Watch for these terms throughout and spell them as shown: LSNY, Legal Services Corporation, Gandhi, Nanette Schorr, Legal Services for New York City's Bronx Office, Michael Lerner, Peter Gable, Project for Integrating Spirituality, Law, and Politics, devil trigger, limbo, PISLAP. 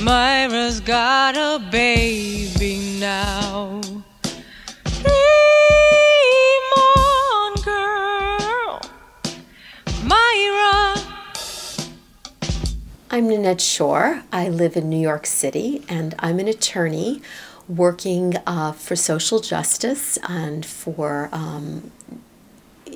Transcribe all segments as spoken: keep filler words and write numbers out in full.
Myra's got a baby now. Dream on, girl, Myra. I'm Nanette Schorr. I live in New York City, and I'm an attorney working uh, for social justice and for um,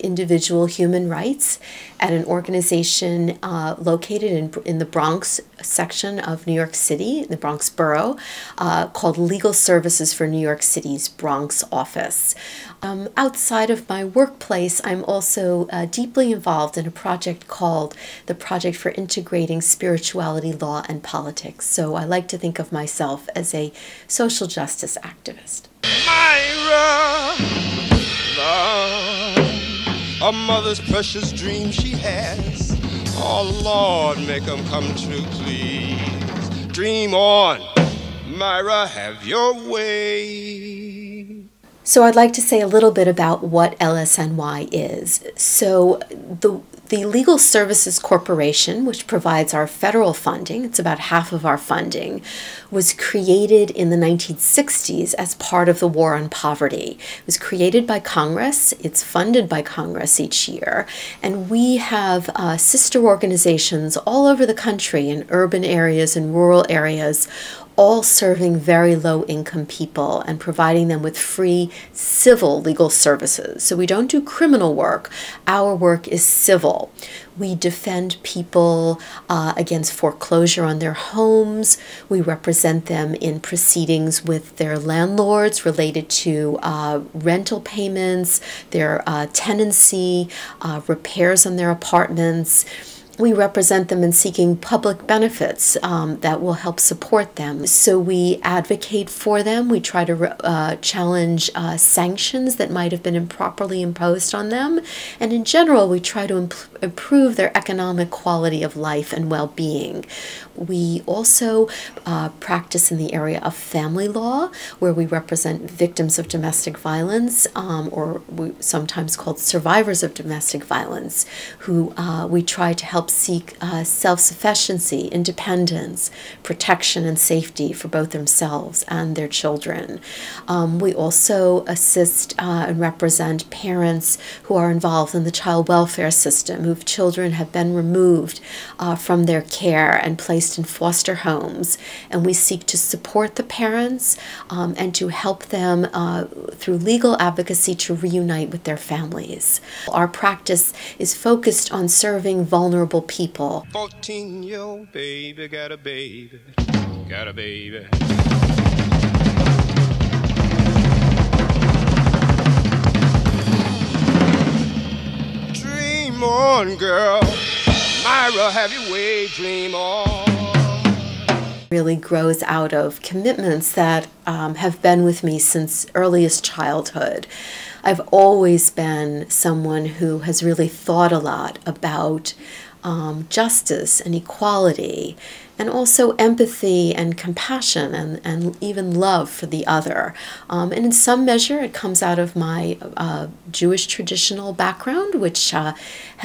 individual human rights at an organization uh, located in, in the Bronx section of New York City, the Bronx borough, uh, called Legal Services for New York City's Bronx Office. Um, outside of my workplace, I'm also uh, deeply involved in a project called the Project for Integrating Spirituality, Law, and Politics. So I like to think of myself as a social justice activist. Myra, love. A mother's precious dream she has. Oh, Lord, make them come true, please. Dream on, Myra, have your way. So I'd like to say a little bit about what L S N Y is. So the The Legal Services Corporation, which provides our federal funding, it's about half of our funding, was created in the nineteen sixties as part of the War on Poverty. It was created by Congress, it's funded by Congress each year, and we have uh, sister organizations all over the country in urban areas and rural areas, all serving very low-income people and providing them with free civil legal services. So we don't do criminal work. Our work is civil. We defend people uh, against foreclosure on their homes. We represent them in proceedings with their landlords related to uh, rental payments, their uh, tenancy, uh, repairs on their apartments. We represent them in seeking public benefits um, that will help support them. So we advocate for them. We try to uh, challenge uh, sanctions that might have been improperly imposed on them. And in general, we try to imp improve their economic quality of life and well-being. We also uh, practice in the area of family law, where we represent victims of domestic violence, um, or we sometimes called survivors of domestic violence, who uh, we try to help seek uh, self-sufficiency, independence, protection, and safety for both themselves and their children. Um, we also assist uh, and represent parents who are involved in the child welfare system, whose children have been removed uh, from their care and placed in foster homes. And we seek to support the parents um, and to help them uh, through legal advocacy to reunite with their families. Our practice is focused on serving vulnerable people. fourteen-year-old baby, got a baby, got a baby. Dream on, girl, Myra, have your way, dream on. Really grows out of commitments that um, have been with me since earliest childhood. I've always been someone who has really thought a lot about Um, justice and equality, and also empathy and compassion and, and even love for the other. Um, and in some measure, it comes out of my uh, Jewish traditional background, which uh,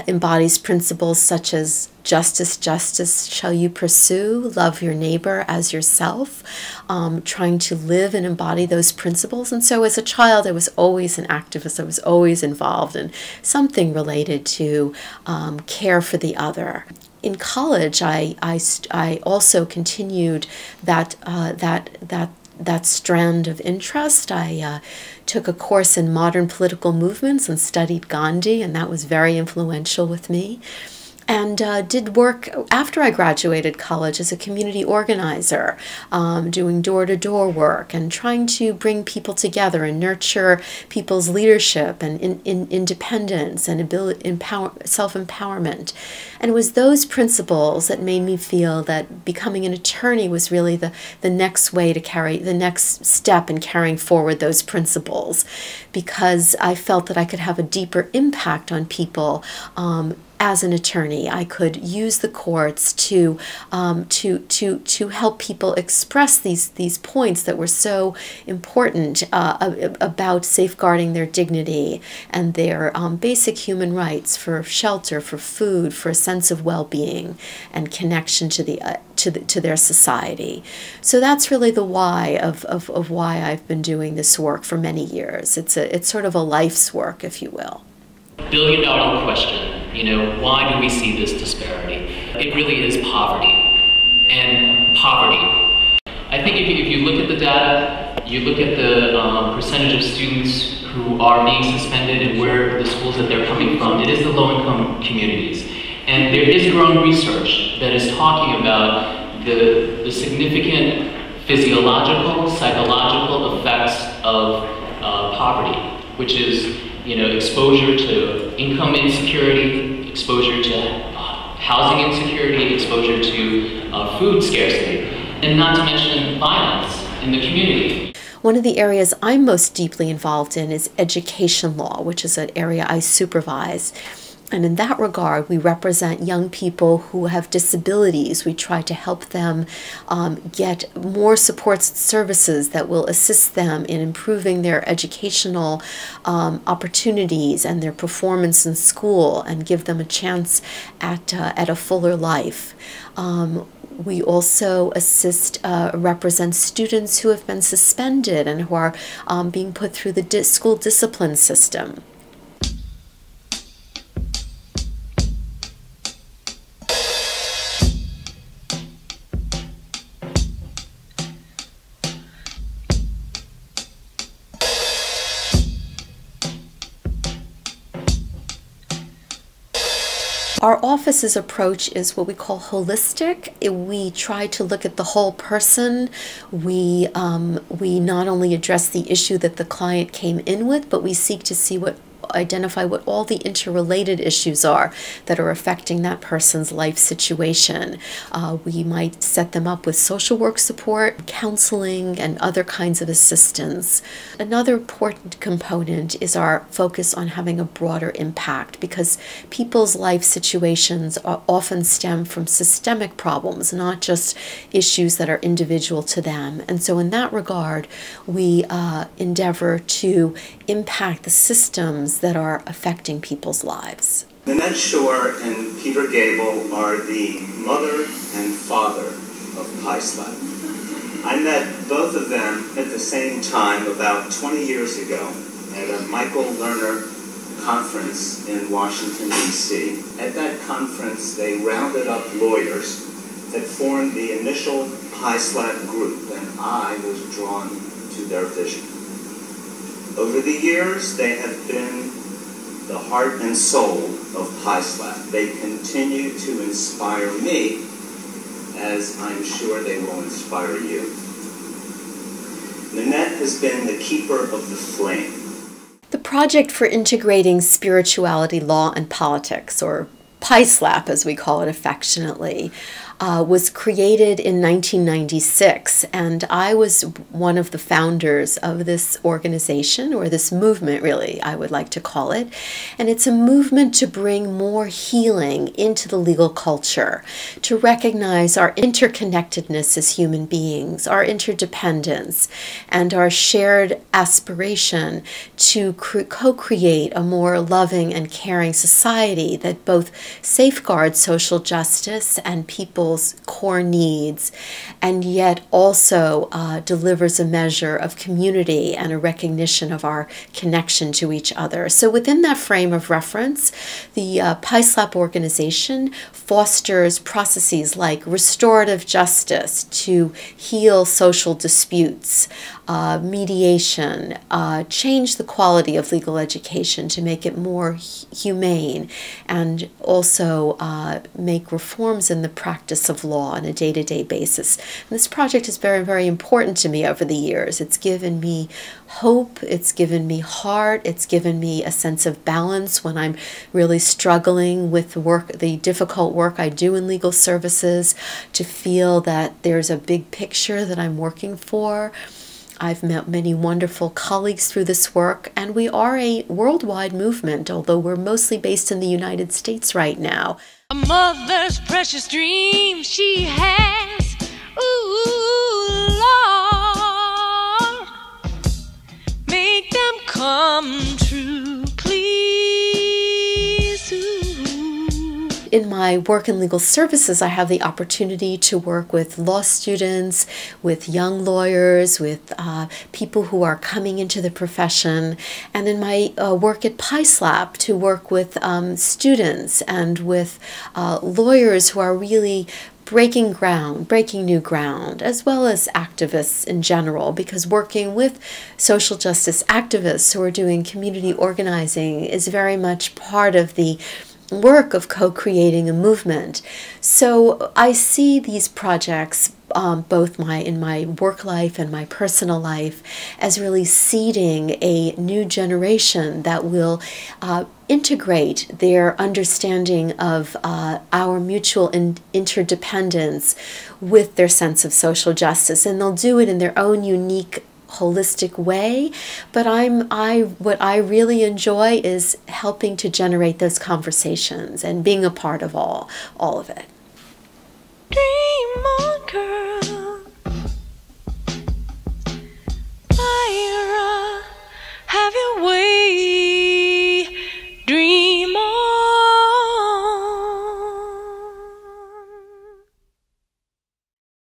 embodies principles such as justice, justice shall you pursue, love your neighbor as yourself, um, trying to live and embody those principles. And so as a child, I was always an activist. I was always involved in something related to um, care for the other. In college, I, I, I also continued that, uh, that, that, that strand of interest. I uh, took a course in modern political movements and studied Gandhi, and that was very influential with me. And uh, did work after I graduated college as a community organizer, um, doing door-to-door work and trying to bring people together and nurture people's leadership and in, in independence and empower, self-empowerment. And it was those principles that made me feel that becoming an attorney was really the, the next way to carry, the next step in carrying forward those principles, because I felt that I could have a deeper impact on people um, as an attorney, I could use the courts to um, to to to help people express these these points that were so important uh, about safeguarding their dignity and their um, basic human rights for shelter, for food, for a sense of well-being and connection to the uh, to the, to their society. So that's really the why of, of of why I've been doing this work for many years. It's a it's sort of a life's work, if you will. Billion dollar question, you know, why do we see this disparity? It really is poverty, and poverty. I think if you, if you look at the data, you look at the um, percentage of students who are being suspended and where the schools that they're coming from, it is the low-income communities. And there is growing research that is talking about the, the significant physiological, psychological effects of uh, poverty, which is you know, exposure to income insecurity, exposure to housing insecurity, exposure to uh, food scarcity, and not to mention violence in the community. One of the areas I'm most deeply involved in is education law, which is an area I supervise. And in that regard, we represent young people who have disabilities. We try to help them um, get more support services that will assist them in improving their educational um, opportunities and their performance in school and give them a chance at, uh, at a fuller life. Um, We also assist, uh, represent students who have been suspended and who are um, being put through the di- school discipline system. Our office's approach is what we call holistic. We try to look at the whole person. We, um, we not only address the issue that the client came in with, but we seek to see what identify what all the interrelated issues are that are affecting that person's life situation. Uh, we might set them up with social work support, counseling, and other kinds of assistance. Another important component is our focus on having a broader impact, because people's life situations are often stem from systemic problems, not just issues that are individual to them. And so in that regard, we uh, endeavor to impact the systems that are affecting people's lives. Nanette Schorr and Peter Gable are the mother and father of PISLAP. I met both of them at the same time about twenty years ago at a Michael Lerner conference in Washington, D C At that conference, they rounded up lawyers that formed the initial PISLAP group, and I was drawn to their vision. Over the years, they have been the heart and soul of PISLAP. They continue to inspire me, as I'm sure they will inspire you. Nanette has been the keeper of the flame. The Project for Integrating Spirituality, Law, and Politics, or PISLAP, as we call it affectionately, uh, was created in nineteen ninety-six, and I was one of the founders of this organization, or this movement, really, I would like to call it. And it's a movement to bring more healing into the legal culture, to recognize our interconnectedness as human beings, our interdependence, and our shared aspiration to co-create a more loving and caring society that both safeguards social justice and people's core needs, and yet also uh, delivers a measure of community and a recognition of our connection to each other. So within that frame of reference, the uh, PISLAP organization fosters processes like restorative justice to heal social disputes, uh, mediation, uh, change the quality of legal education to make it more humane, and also uh, make reforms in the practice of law on a day-to-day basis. And this project is very, very important to me over the years. It's given me hope, it's given me heart, it's given me a sense of balance when I'm really struggling with work, the difficult work I do in legal services, to feel that there's a big picture that I'm working for. I've met many wonderful colleagues through this work, and we are a worldwide movement, although we're mostly based in the United States right now. A mother's precious dream she has, ooh, Lord, make them come true, please, ooh. In my work in legal services, I have the opportunity to work with law students, with young lawyers, with uh, people who are coming into the profession, and in my uh, work at PISLAP, to work with um, students and with uh, lawyers who are really breaking ground, breaking new ground, as well as activists in general, because working with social justice activists who are doing community organizing is very much part of the work of co-creating a movement. So I see these projects um, both my in my work life and my personal life as really seeding a new generation that will uh, integrate their understanding of uh, our mutual in interdependence with their sense of social justice, and they'll do it in their own unique holistic way, but I'm I what I really enjoy is helping to generate those conversations and being a part of all all of it. Dream on.